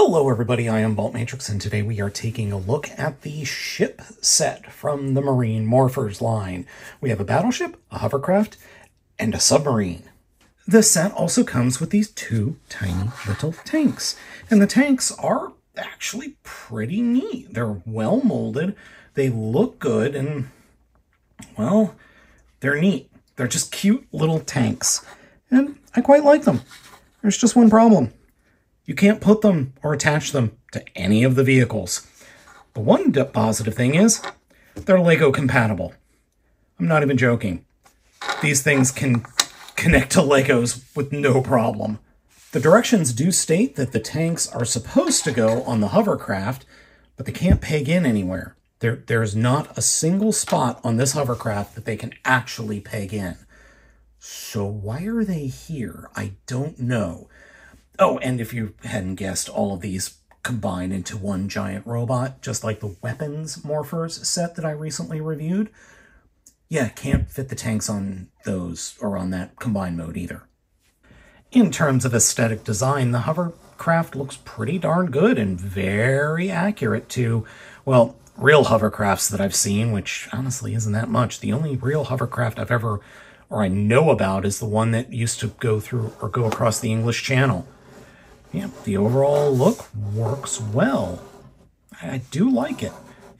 Hello everybody, I am Baltmatrix, and today we are taking a look at the ship set from the Marine Morphers line. We have a battleship, a hovercraft, and a submarine. The set also comes with these two tiny little tanks, and the tanks are actually pretty neat. They're well molded, they look good, and, well, they're neat. They're just cute little tanks, and I quite like them. There's just one problem. You can't put them or attach them to any of the vehicles. The one positive thing is they're Lego compatible. I'm not even joking. These things can connect to Legos with no problem. The directions do state that the tanks are supposed to go on the hovercraft, but they can't peg in anywhere. There is not a single spot on this hovercraft that they can actually peg in. So why are they here? I don't know. Oh, and if you hadn't guessed, all of these combine into one giant robot, just like the Weapons Morphers set that I recently reviewed. Yeah, can't fit the tanks on those or on that combined mode either. In terms of aesthetic design, the hovercraft looks pretty darn good and very accurate to, well, real hovercrafts that I've seen, which honestly isn't that much. The only real hovercraft I've ever, or I know about, is the one that used to go through or go across the English Channel. Yeah, the overall look works well. I do like it.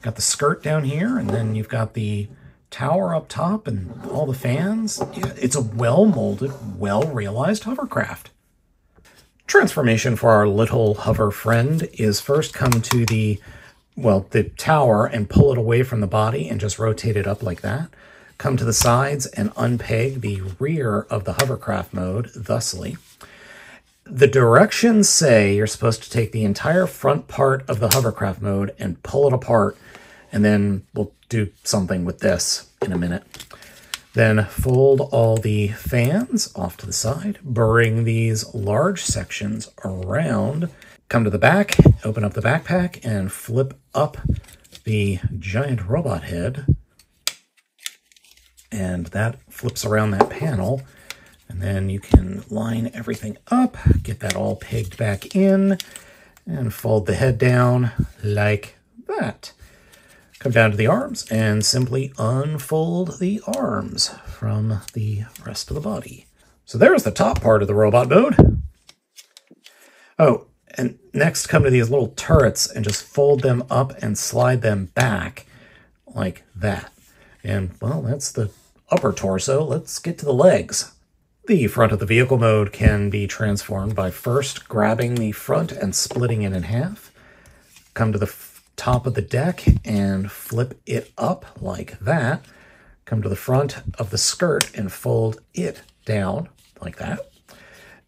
Got the skirt down here, and then you've got the tower up top and all the fans. Yeah, it's a well-molded, well-realized hovercraft. Transformation for our little hover friend is first come to the, well, the tower and pull it away from the body and just rotate it up like that. Come to the sides and unpeg the rear of the hovercraft mode, thusly. The directions say you're supposed to take the entire front part of the hovercraft mode and pull it apart, and then we'll do something with this in a minute. Then fold all the fans off to the side, bring these large sections around, come to the back, open up the backpack, and flip up the giant robot head. And that flips around that panel. And then you can line everything up, get that all pegged back in, and fold the head down like that. Come down to the arms and simply unfold the arms from the rest of the body. So there's the top part of the robot mode. Oh, and next come to these little turrets and just fold them up and slide them back like that. And, well, that's the upper torso. Let's get to the legs. The front of the vehicle mode can be transformed by first grabbing the front and splitting it in half. Come to the top of the deck and flip it up like that. Come to the front of the skirt and fold it down like that.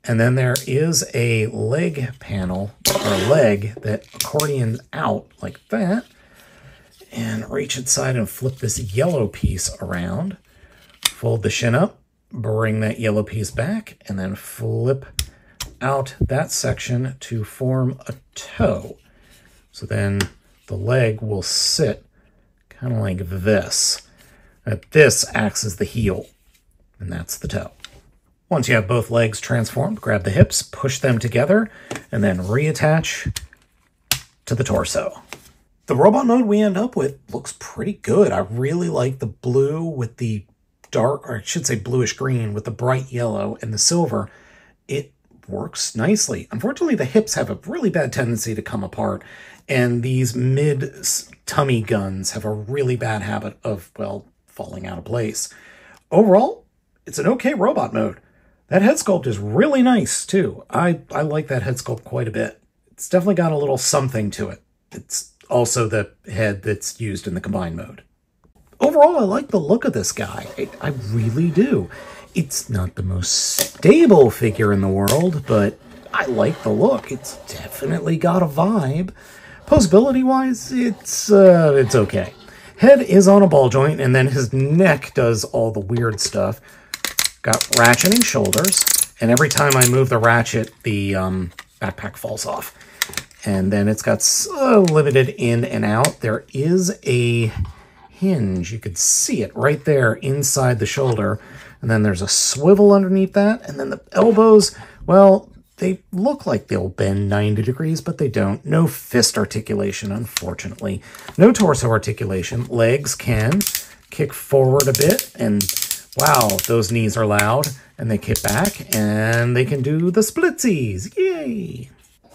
And then there is a leg panel, or leg, that accordions out like that. And reach inside and flip this yellow piece around. Fold the shin up. Bring that yellow piece back, and then flip out that section to form a toe. So then the leg will sit kind of like this. This acts as the heel, and that's the toe. Once you have both legs transformed, grab the hips, push them together, and then reattach to the torso. The robot mode we end up with looks pretty good. I really like the blue with the dark, or I should say bluish green with the bright yellow and the silver. It works nicely. Unfortunately, the hips have a really bad tendency to come apart, and these mid-tummy guns have a really bad habit of, well, falling out of place. Overall, it's an okay robot mode. That head sculpt is really nice, too. I like that head sculpt quite a bit. It's definitely got a little something to it. It's also the head that's used in the combined mode. Overall, I like the look of this guy. I really do. It's not the most stable figure in the world, but I like the look. It's definitely got a vibe. Posability-wise, it's okay. Head is on a ball joint, and then his neck does all the weird stuff. Got ratchet and shoulders, and every time I move the ratchet, the backpack falls off. And then it's got so limited in and out. There is a hinge. You could see it right there inside the shoulder, and then there's a swivel underneath that, and then the elbows, well, They look like they'll bend 90 degrees, but they don't. No fist articulation, unfortunately. No torso articulation. Legs can kick forward a bit, and wow, those knees are loud. And they kick back, and they can do the splitsies. Yay!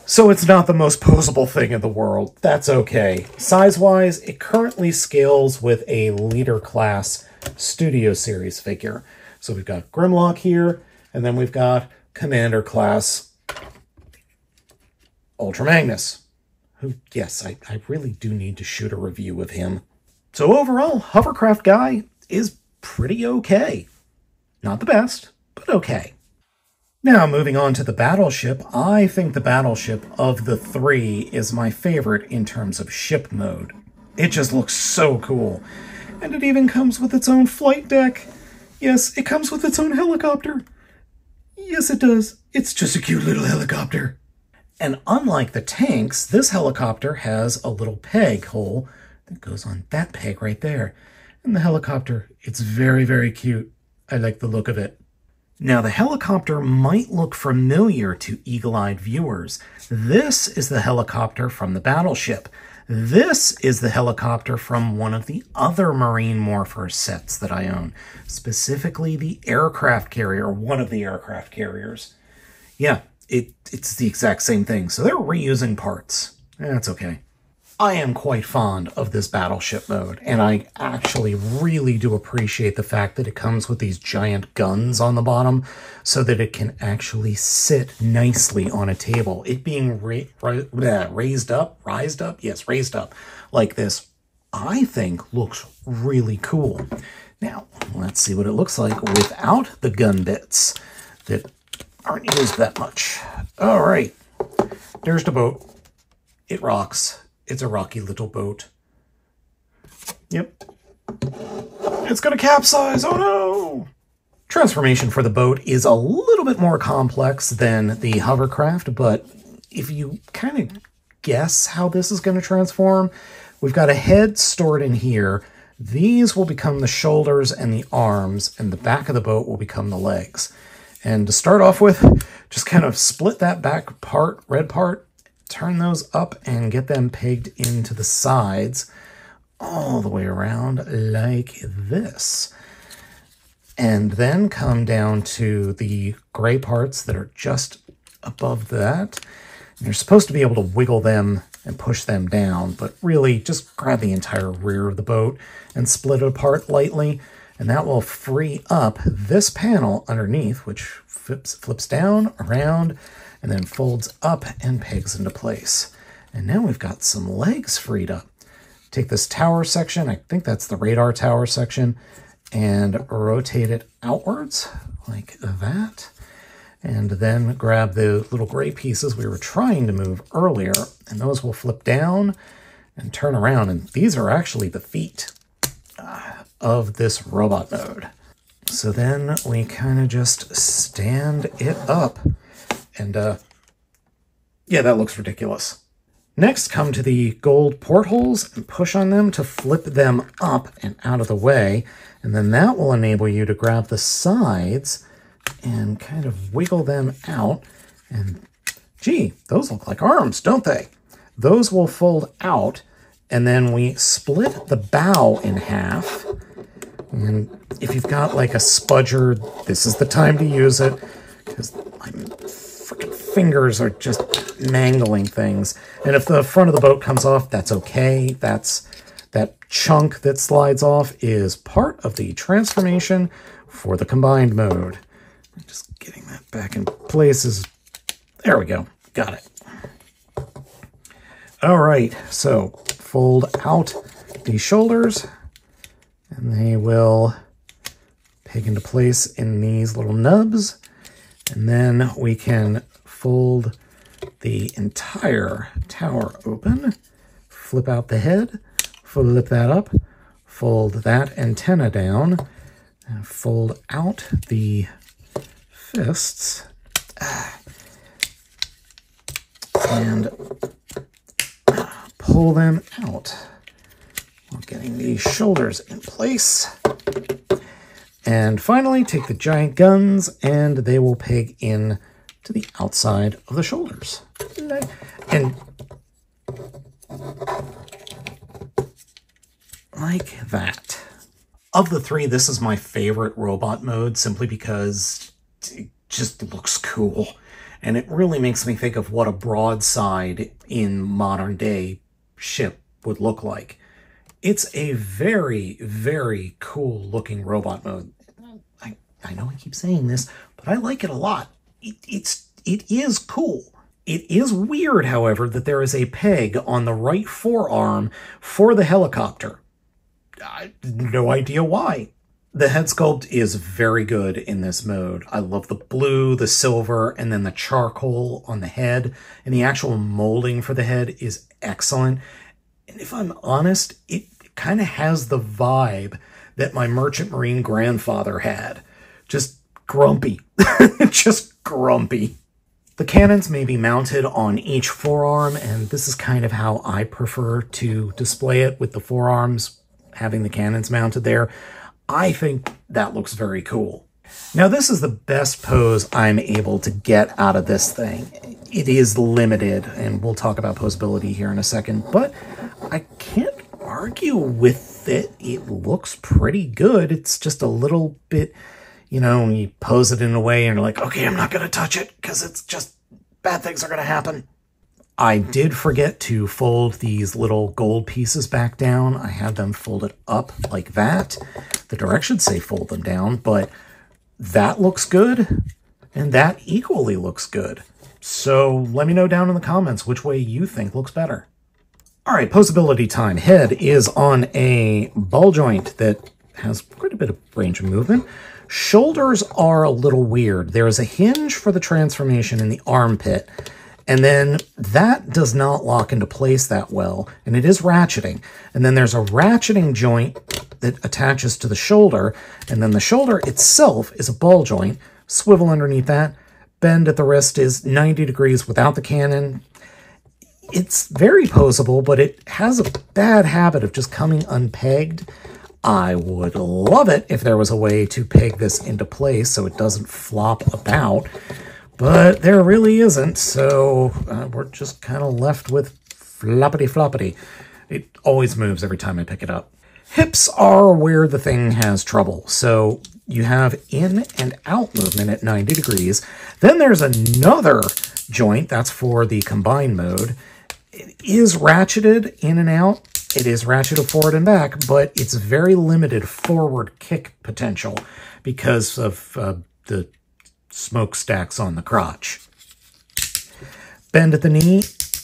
So it's not the most posable thing in the world. That's okay. Size-wise, it currently scales with a Leader Class Studio Series figure. So we've got Grimlock here, and then we've got Commander Class Ultra Magnus, who, yes, I really do need to shoot a review of him. So overall, Hovercraft Guy is pretty okay. Not the best, but okay. Now, moving on to the Battleship, I think the Battleship of the three is my favorite in terms of ship mode. It just looks so cool. And it even comes with its own flight deck. Yes, it comes with its own helicopter. Yes, it does. It's just a cute little helicopter. And unlike the tanks, this helicopter has a little peg hole that goes on that peg right there. And the helicopter, it's very, very cute. I like the look of it. Now, the helicopter might look familiar to eagle-eyed viewers. This is the helicopter from the Battleship. This is the helicopter from one of the other Marine Morphers sets that I own, specifically the aircraft carrier, one of the aircraft carriers. Yeah, it's the exact same thing, so they're reusing parts. That's okay. I am quite fond of this Battleship mode, and I actually really do appreciate the fact that it comes with these giant guns on the bottom so that it can actually sit nicely on a table. It being raised up like this, I think looks really cool. Now, let's see what it looks like without the gun bits that aren't used that much. All right, there's the boat. It rocks. It's a rocky little boat. Yep. It's gonna capsize, oh no! Transformation for the boat is a little bit more complex than the hovercraft, but if you kind of guess how this is gonna transform, we've got a head stored in here. These will become the shoulders and the arms, and the back of the boat will become the legs. And to start off with, just kind of split that back part, red part, turn those up and get them pegged into the sides all the way around like this. And then come down to the gray parts that are just above that. And you're supposed to be able to wiggle them and push them down, but really just grab the entire rear of the boat and split it apart lightly. And that will free up this panel underneath, which flips down, around, and then folds up and pegs into place. And now we've got some legs freed up. Take this tower section, I think that's the radar tower section, and rotate it outwards like that. And then grab the little gray pieces we were trying to move earlier, and those will flip down and turn around. And these are actually the feet of this robot mode. So then we kind of just stand it up. And yeah, that looks ridiculous. Next, come to the gold portholes and push on them to flip them up and out of the way. And then that will enable you to grab the sides and kind of wiggle them out. And gee, those look like arms, don't they? Those will fold out, and then we split the bow in half. And if you've got like a spudger, this is the time to use it, because I'm freaking fingers are just mangling things. And if the front of the boat comes off, that's okay. That chunk that slides off is part of the transformation for the combined mode. Just getting that back in place is... There we go. Got it. All right. So fold out the shoulders, and they will peg into place in these little nubs. And then we can fold the entire tower open, flip out the head, flip that up, fold that antenna down, and fold out the fists. And pull them out while getting the shoulders in place. And finally, take the giant guns, and they will peg in to the outside of the shoulders. And like that. Of the three, this is my favorite robot mode simply because it just looks cool. And it really makes me think of what a broadside in modern day ship would look like. It's a very, very cool looking robot mode. I know I keep saying this, but I like it a lot. It is cool. It is weird, however, that there is a peg on the right forearm for the helicopter. I have no idea why. The head sculpt is very good in this mode. I love the blue, the silver, and then the charcoal on the head. And the actual molding for the head is excellent. And if I'm honest, it kind of has the vibe that my Merchant Marine grandfather had. Just grumpy. Just grumpy. The cannons may be mounted on each forearm, and this is kind of how I prefer to display it, with the forearms having the cannons mounted there. I think that looks very cool. Now, this is the best pose I'm able to get out of this thing. It is limited, and we'll talk about posability here in a second, but I can't argue with it. It looks pretty good. It's just a little bit, you know, you pose it in a way and you're like, okay, I'm not going to touch it because it's just bad things are going to happen. I did forget to fold these little gold pieces back down. I had them folded up like that. The directions say fold them down, but that looks good, and that equally looks good. So let me know down in the comments which way you think looks better. All right, posability time. Head is on a ball joint that has quite a bit of range of movement. Shoulders are a little weird. There is a hinge for the transformation in the armpit, and then that does not lock into place that well, and it is ratcheting. And then there's a ratcheting joint that attaches to the shoulder, and then the shoulder itself is a ball joint. Swivel underneath that. Bend at the wrist is 90 degrees without the cannon. It's very posable, but it has a bad habit of just coming unpegged. I would love it if there was a way to peg this into place so it doesn't flop about. But there really isn't, so we're just kind of left with floppity-floppity. It always moves every time I pick it up. Hips are where the thing has trouble, so you have in and out movement at 90 degrees. Then there's another joint, that's for the combined mode. It is ratcheted in and out. It is ratcheted forward and back, but it's very limited forward kick potential because of the smokestacks on the crotch. Bend at the knee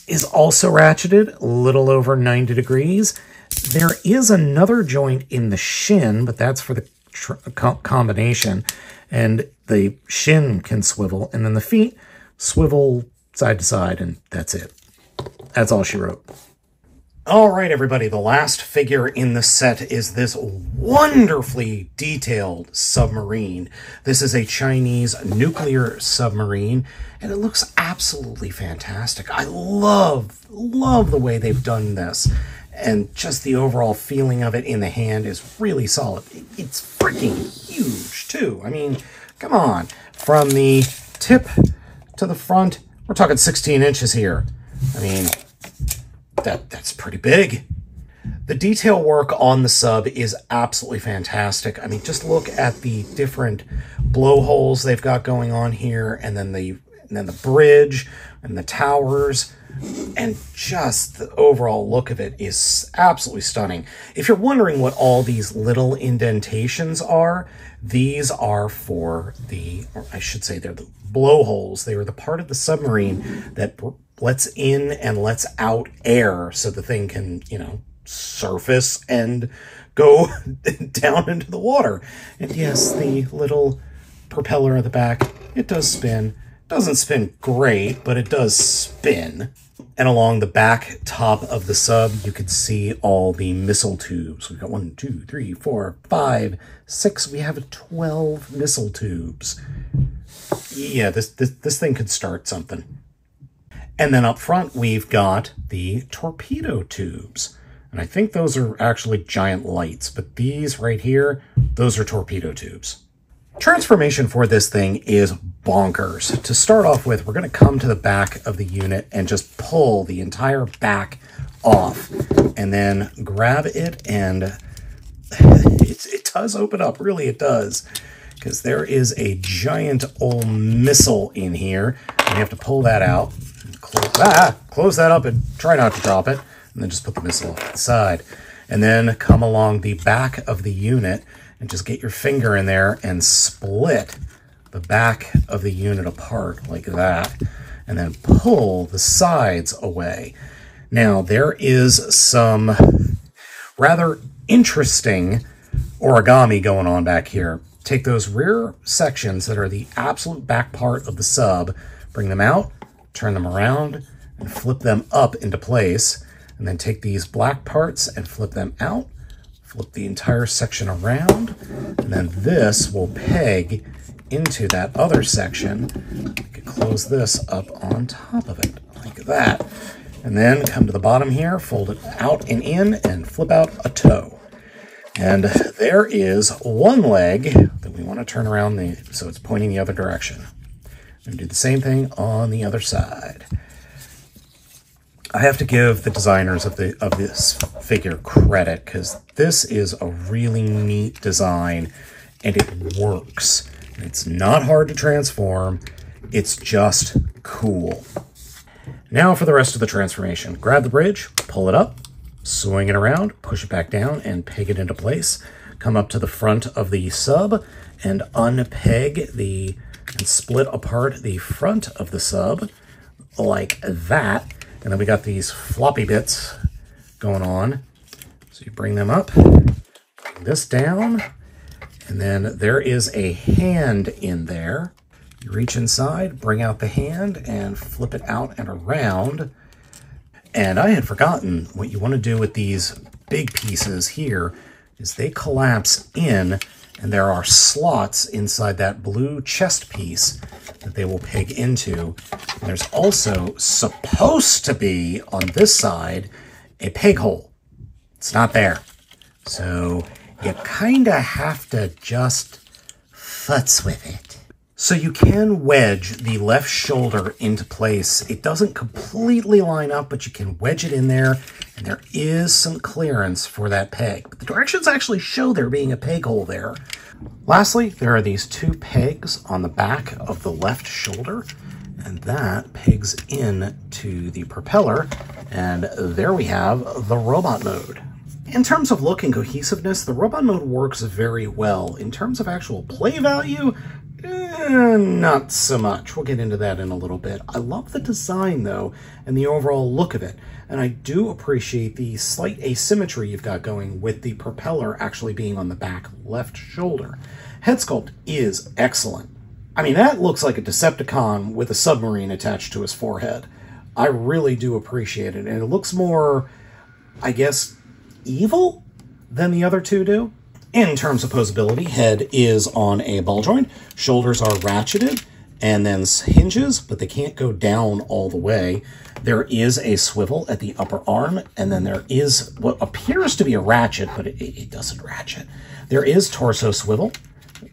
is also ratcheted, a little over 90 degrees. There is another joint in the shin, but that's for the combination, and the shin can swivel, and then the feet swivel side to side, and that's it. That's all she wrote. All right, everybody, the last figure in the set is this wonderfully detailed submarine. This is a Chinese nuclear submarine, and it looks absolutely fantastic. I love the way they've done this, and just the overall feeling of it in the hand is really solid. It's freaking huge, too. I mean, come on. From the tip to the front, we're talking 16 inches here. I mean, that's pretty big. The detail work on the sub is absolutely fantastic. I mean, just look at the different blowholes they've got going on here, and then the bridge and the towers, and just the overall look of it is absolutely stunning. If you're wondering what all these little indentations are, these are for the, or I should say they're the blowholes. They were the part of the submarine that lets in and lets out air so the thing can, you know, surface and go down into the water. And yes, the little propeller at the back, it does spin. Doesn't spin great, but it does spin. And along the back top of the sub, you can see all the missile tubes. We've got 1, 2, 3, 4, 5, 6. We have 12 missile tubes. Yeah, this thing could start something. And then up front, we've got the torpedo tubes. And I think those are actually giant lights, but these right here, those are torpedo tubes. Transformation for this thing is bonkers. To start off with, we're going to come to the back of the unit and just pull the entire back off and then grab it, and it does open up. Really, it does, because there is a giant old missile in here. We have to pull that out, close that up and try not to drop it, and then just put the missile off to the side. And then come along the back of the unit and just get your finger in there and split the back of the unit apart like that, and then pull the sides away. Now, there is some rather interesting origami going on back here. Take those rear sections that are the absolute back part of the sub, bring them out, turn them around, and flip them up into place. And then take these black parts and flip them out, flip the entire section around, and then this will peg into that other section. We could close this up on top of it like that. And then come to the bottom here, fold it out and in, and flip out a toe. And there is one leg that we want to turn around so it's pointing the other direction. And do the same thing on the other side. I have to give the designers of this figure credit, because this is a really neat design and it works. It's not hard to transform. It's just cool. Now for the rest of the transformation. Grab the bridge, pull it up, swing it around, push it back down, and peg it into place. Come up to the front of the sub and unpeg and split apart the front of the sub like that. And then we got these floppy bits going on. So you bring them up, bring this down, and then there is a hand in there. You reach inside, bring out the hand, and flip it out and around. And I had forgotten what you want to do with these big pieces here is they collapse in, and there are slots inside that blue chest piece that they will peg into. And there's also supposed to be, on this side, a peg hole. It's not there. So you kind of have to just futz with it. So you can wedge the left shoulder into place. It doesn't completely line up, but you can wedge it in there, and there is some clearance for that peg. But the directions actually show there being a peg hole there. Lastly, there are these two pegs on the back of the left shoulder, and that pegs in to the propeller, and there we have the robot mode. In terms of look and cohesiveness, the robot mode works very well. In terms of actual play value, not so much. We'll get into that in a little bit. I love the design, though, and the overall look of it. And I do appreciate the slight asymmetry you've got going with the propeller actually being on the back left shoulder. Head sculpt is excellent. I mean, that looks like a Decepticon with a submarine attached to his forehead. I really do appreciate it. And it looks more, I guess, evil than the other two do. In terms of posability, head is on a ball joint, shoulders are ratcheted, and then hinges, but they can't go down all the way. There is a swivel at the upper arm, and then there is what appears to be a ratchet, but it doesn't ratchet. There is torso swivel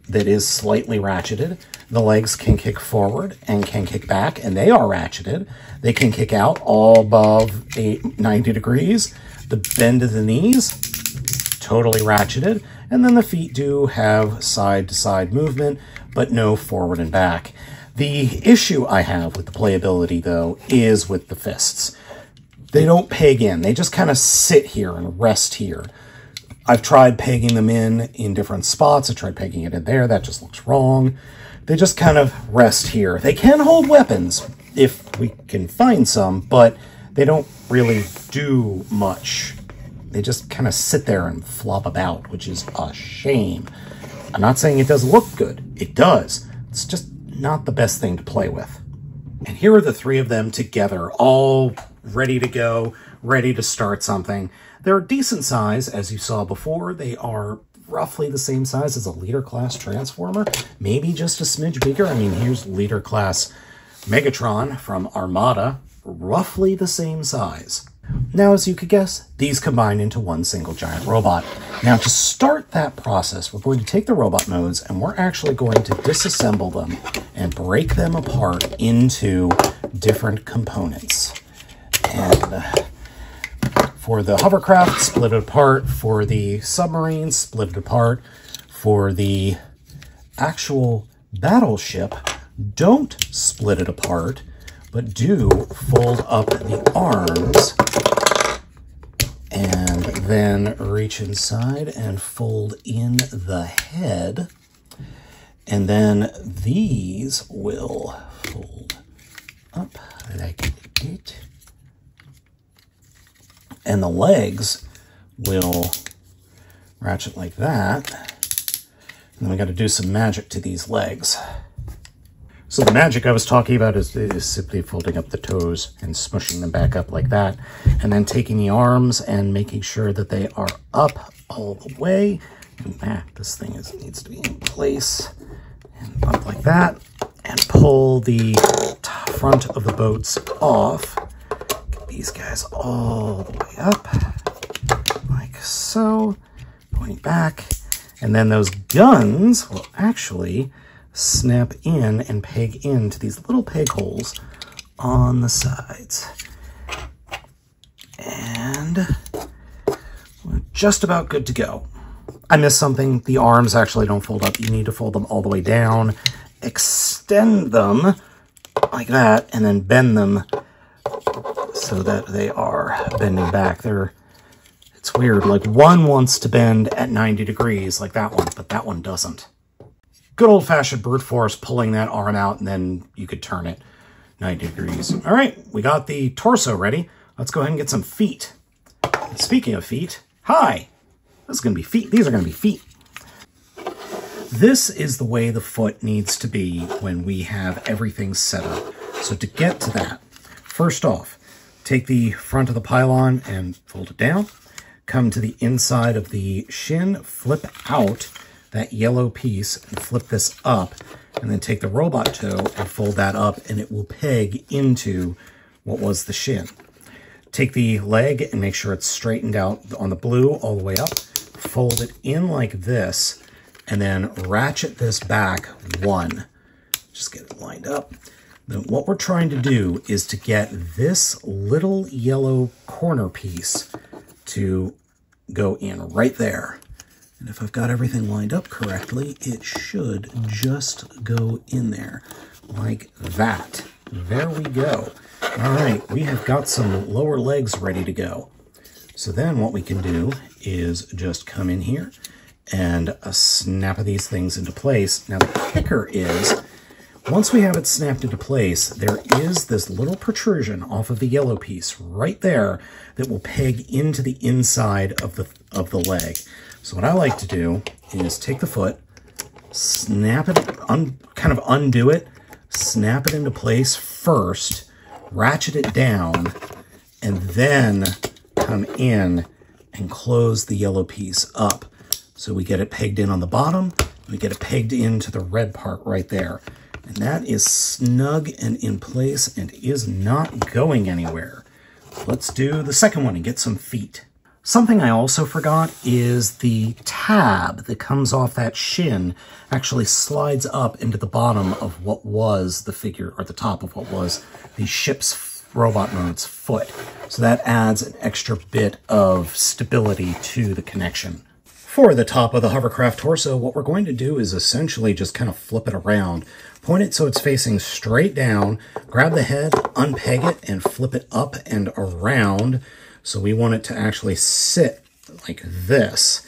that is slightly ratcheted. The legs can kick forward and can kick back, and they are ratcheted. They can kick out all above 90 degrees. The bend of the knees, totally ratcheted. And then the feet do have side-to-side movement, but no forward and back. The issue I have with the playability, though, is with the fists. They don't peg in. They just kind of sit here and rest here. I've tried pegging them in different spots. I tried pegging it in there. That just looks wrong. They just kind of rest here. They can hold weapons, if we can find some, but they don't really do much. They just kind of sit there and flop about, which is a shame. I'm not saying it doesn't look good. It does. It's just not the best thing to play with. And here are the three of them together, all ready to go, ready to start something. They're a decent size, as you saw before. They are roughly the same size as a Leader Class Transformer, maybe just a smidge bigger. I mean, here's Leader Class Megatron from Armada, roughly the same size. Now, as you could guess, these combine into one single giant robot. Now, to start that process, we're going to take the robot modes and we're actually going to disassemble them and break them apart into different components. And for the hovercraft, split it apart. For the submarine, split it apart. For the actual battleship, don't split it apart, but do fold up the arms and then reach inside and fold in the head. And then these will fold up like it. And the legs will ratchet like that. And then we got to do some magic to these legs. So the magic I was talking about is simply folding up the toes and smushing them back up like that, and then taking the arms and making sure that they are up all the way. And back, this thing needs to be in place, and up like that, and pull the front of the boats off. Get these guys all the way up, like so, going back, and then those guns will actually snap in and peg into these little peg holes on the sides. And we're just about good to go. I missed something. The arms actually don't fold up. You need to fold them all the way down, extend them like that, and then bend them so that they are bending back. It's weird. Like, one wants to bend at 90 degrees like that one, but that one doesn't. Good old-fashioned brute force, pulling that arm out, and then you could turn it 90 degrees. All right, we got the torso ready. Let's go ahead and get some feet. And speaking of feet, hi! This is going to be feet. These are going to be feet. This is the way the foot needs to be when we have everything set up. So to get to that, first off, take the front of the pylon and fold it down. Come to the inside of the shin, flip out that yellow piece and flip this up, and then take the robot toe and fold that up, and it will peg into what was the shin. Take the leg and make sure it's straightened out on the blue all the way up. Fold it in like this, and then ratchet this back one. Just get it lined up. Then what we're trying to do is to get this little yellow corner piece to go in right there. And if I've got everything lined up correctly, it should just go in there like that. There we go. All right, we have got some lower legs ready to go. So then what we can do is just come in here and snap these things into place. Now the kicker is, once we have it snapped into place, there is this little protrusion off of the yellow piece right there that will peg into the inside of the leg. So what I like to do is take the foot, snap it, kind of undo it, snap it into place first, ratchet it down, and then come in and close the yellow piece up. So we get it pegged in on the bottom, we get it pegged into the red part right there. And that is snug and in place and is not going anywhere. Let's do the second one and get some feet. Something I also forgot is the tab that comes off that shin actually slides up into the bottom of what was the figure, or the top of what was the ship's robot mode's foot. So that adds an extra bit of stability to the connection. For the top of the hovercraft torso, what we're going to do is essentially just kind of flip it around. Point it so it's facing straight down, grab the head, unpeg it, and flip it up and around. So we want it to actually sit like this.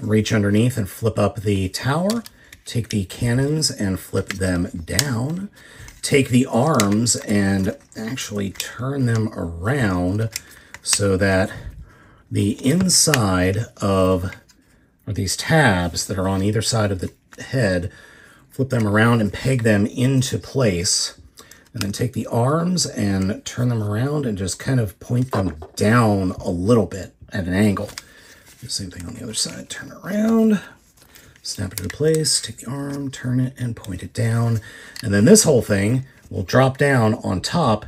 Reach underneath and flip up the tower. Take the cannons and flip them down. Take the arms and actually turn them around so that the inside of these tabs that are on either side of the head, flip them around and peg them into place, and then take the arms and turn them around and just kind of point them down a little bit at an angle. Do the same thing on the other side, turn it around, snap it into place, take the arm, turn it and point it down. And then this whole thing will drop down on top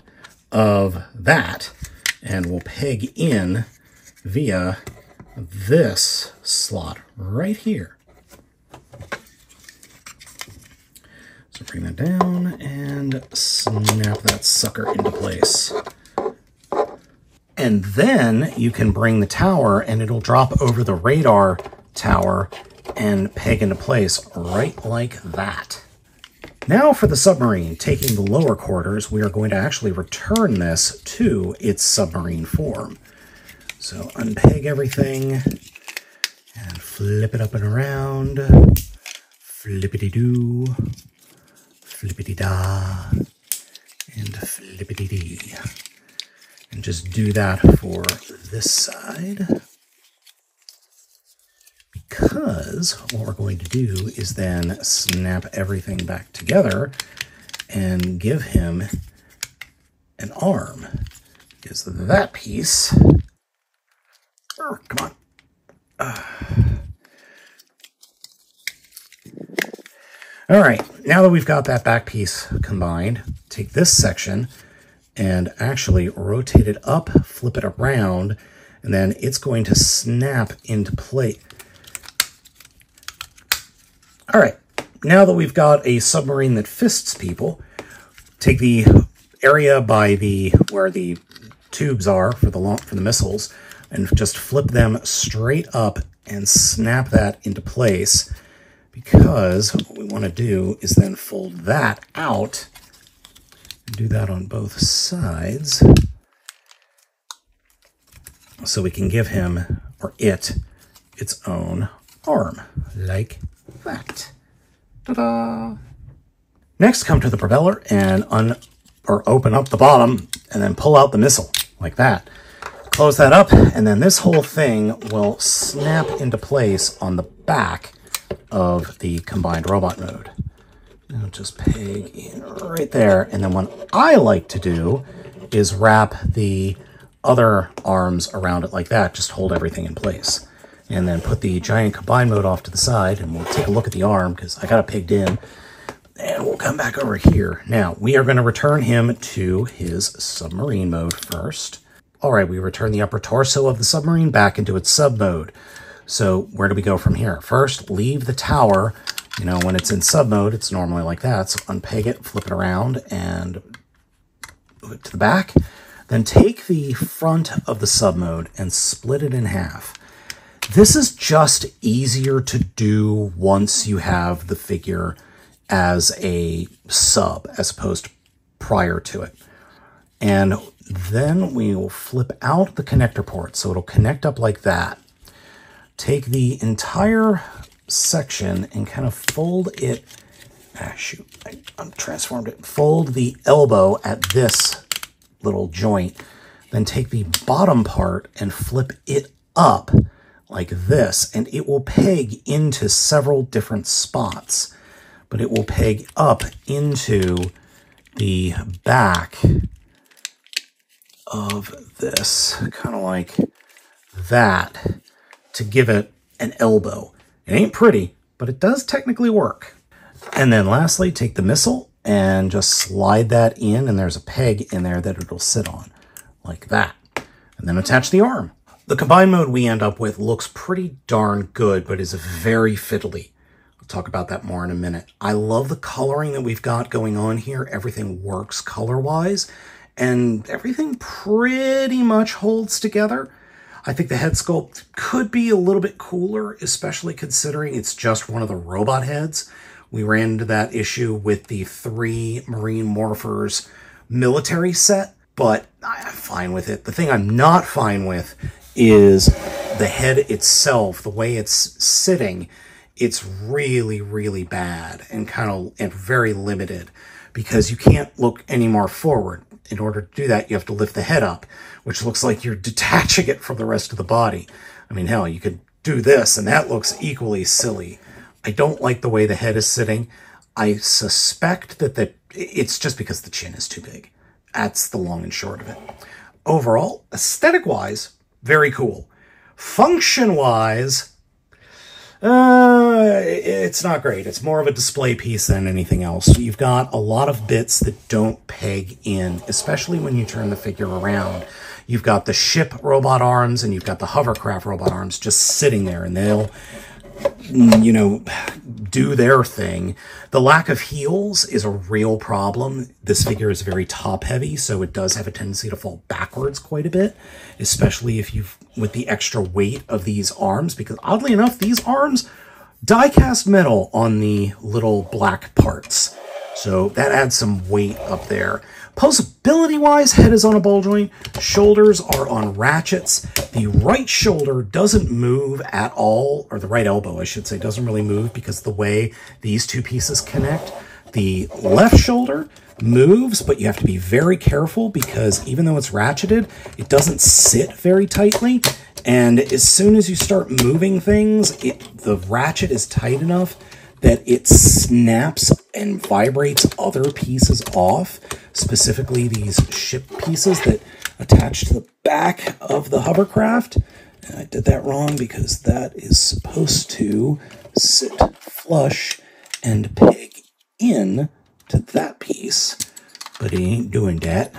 of that. and we'll peg in via this slot right here. So bring that down and snap that sucker into place. And then you can bring the tower and it'll drop over the radar tower and peg into place right like that. Now for the submarine, taking the lower quarters, we are going to actually return this to its submarine form. So unpeg everything and flip it up and around. Flippity-doo, flippity-da, and flippity-dee. And just do that for this side. Because what we're going to do is then snap everything back together and give him an arm. Because that piece, oh, come on, all right, now that we've got that back piece combined, take this section and actually rotate it up, flip it around, and then it's going to snap into place. All right, now that we've got a submarine that fists people, take the area by the where the tubes are for the missiles, and just flip them straight up and snap that into place. Because what we want to do is then fold that out. Do that on both sides, so we can give him or it its own arm like that. Ta-da! Next, come to the propeller and open up the bottom and then pull out the missile like that. Close that up, and then this whole thing will snap into place on the back of the combined robot mode. Now just peg in right there, and then what I like to do is wrap the other arms around it like that, just hold everything in place. And then put the giant combined mode off to the side, and we'll take a look at the arm, because I got it pegged in. And we'll come back over here. Now, we are going to return him to his submarine mode first. All right, we return the upper torso of the submarine back into its sub mode. So where do we go from here? First, leave the tower. You know, when it's in sub mode, it's normally like that. So unpeg it, flip it around, and move it to the back. Then take the front of the sub mode and split it in half. This is just easier to do once you have the figure as a sub, as opposed to prior to it. And then we will flip out the connector port, so it'll connect up like that. Take the entire section and kind of fold it. Ah, shoot, I transformed it. Fold the elbow at this little joint. Then take the bottom part and flip it up like this, and it will peg into several different spots, but it will peg up into the back of this, kind of like that, to give it an elbow. It ain't pretty, but it does technically work. And then lastly, take the missile and just slide that in, and there's a peg in there that it'll sit on, like that. And then attach the arm. The combined mode we end up with looks pretty darn good, but is very fiddly. We'll talk about that more in a minute. I love the coloring that we've got going on here. Everything works color-wise, and everything pretty much holds together. I think the head sculpt could be a little bit cooler, especially considering it's just one of the robot heads. We ran into that issue with the 3 Marine Morphers military set, but I'm fine with it. The thing I'm not fine with is the head itself, the way it's sitting. It's really, really bad and very limited, because you can't look any more forward. In order to do that, you have to lift the head up, which looks like you're detaching it from the rest of the body. I mean, hell, you could do this and that looks equally silly. I don't like the way the head is sitting. I suspect that it's just because the chin is too big. That's the long and short of it. Overall, aesthetic-wise, very cool. Function-wise, It's not great. It's more of a display piece than anything else. You've got a lot of bits that don't peg in, especially when you turn the figure around. You've got the ship robot arms and you've got the hovercraft robot arms just sitting there, and they'll, you know, do their thing. The lack of heels is a real problem. This figure is very top heavy, so it does have a tendency to fall backwards quite a bit, especially if you've, with the extra weight of these arms, because oddly enough, these arms die cast metal on the little black parts. So that adds some weight up there. Posability wise, head is on a ball joint, shoulders are on ratchets. The right shoulder doesn't move at all, or the right elbow, I should say, doesn't really move because the way these two pieces connect. The left shoulder moves, but you have to be very careful because even though it's ratcheted, it doesn't sit very tightly. And as soon as you start moving things, the ratchet is tight enough that it snaps and vibrates other pieces off, specifically these ship pieces that attach to the back of the hovercraft. And I did that wrong because that is supposed to sit flush and peg in to that piece, but it ain't doing that.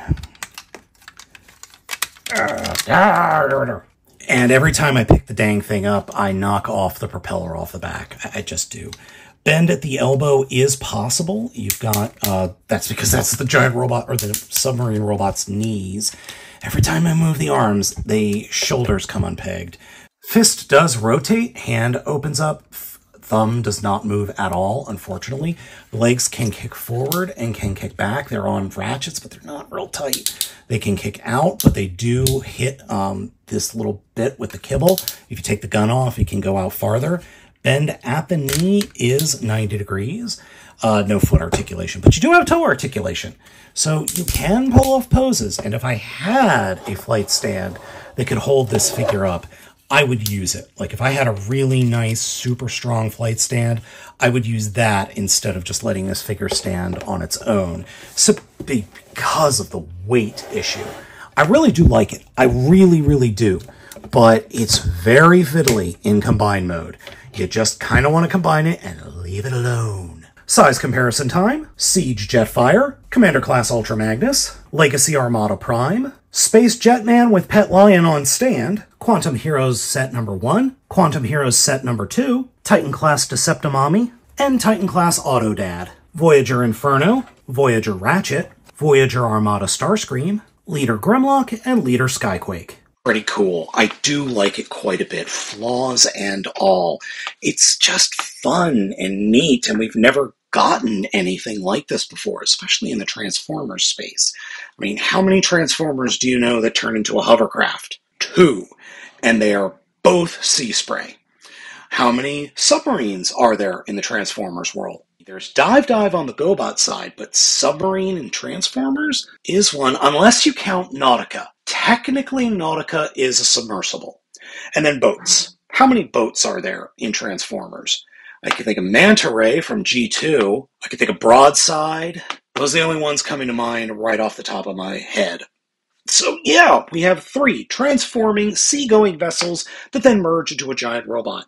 And every time I pick the dang thing up, I knock off the propeller off the back. I just do. Bend at the elbow is possible. You've got, that's because that's the giant robot or the submarine robot's knees. Every time I move the arms, the shoulders come unpegged. Fist does rotate, hand opens up, thumb does not move at all, unfortunately. Legs can kick forward and can kick back. They're on ratchets, but they're not real tight. They can kick out, but they do hit this little bit with the kibble. If you take the gun off, it can go out farther. Bend at the knee is 90 degrees. No foot articulation, but you do have toe articulation. So you can pull off poses. And if I had a flight stand that could hold this figure up, I would use it. Like if I had a really nice, super strong flight stand, I would use that instead of just letting this figure stand on its own. So because of the weight issue. I really do like it. I really, really do. But it's very fiddly in combine mode. You just kind of want to combine it and leave it alone. Size comparison time: Siege Jetfire, Commander Class Ultra Magnus, Legacy Armada Prime, Space Jetman with Pet Lion on stand, Quantum Heroes set number 1, Quantum Heroes set number 2, Titan Class Decepticon, and Titan Class Autodad, Voyager Inferno, Voyager Ratchet, Voyager Armada Starscream, Leader Grimlock, and Leader Skyquake. Pretty cool. I do like it quite a bit, flaws and all. It's just fun and neat, and we've never gotten anything like this before, especially in the Transformers space. I mean, how many Transformers do you know that turn into a hovercraft? 2, and they are both Sea Spray. How many submarines are there in the Transformers world? There's Dive Dive on the GoBot side, but Submarine and Transformers is one, unless you count Nautica. Technically, Nautica is a submersible. And then boats. How many boats are there in Transformers? I can think of Manta Ray from G2. I can think of Broadside. Those are the only ones coming to mind right off the top of my head. So yeah, we have 3 transforming, seagoing vessels that then merge into a giant robot.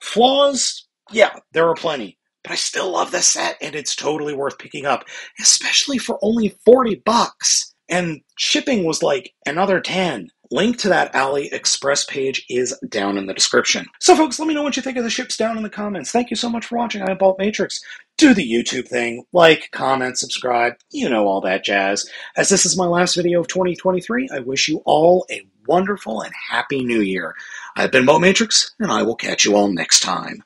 Flaws? Yeah, there are plenty. But I still love this set, and it's totally worth picking up, especially for only $40. And shipping was like another 10. Link to that AliExpress page is down in the description. So folks, let me know what you think of the ships down in the comments. Thank you so much for watching. I'm Baltmatrix. Do the YouTube thing. Like, comment, subscribe. You know all that jazz. As this is my last video of 2023, I wish you all a wonderful and happy new year. I've been Baltmatrix, and I will catch you all next time.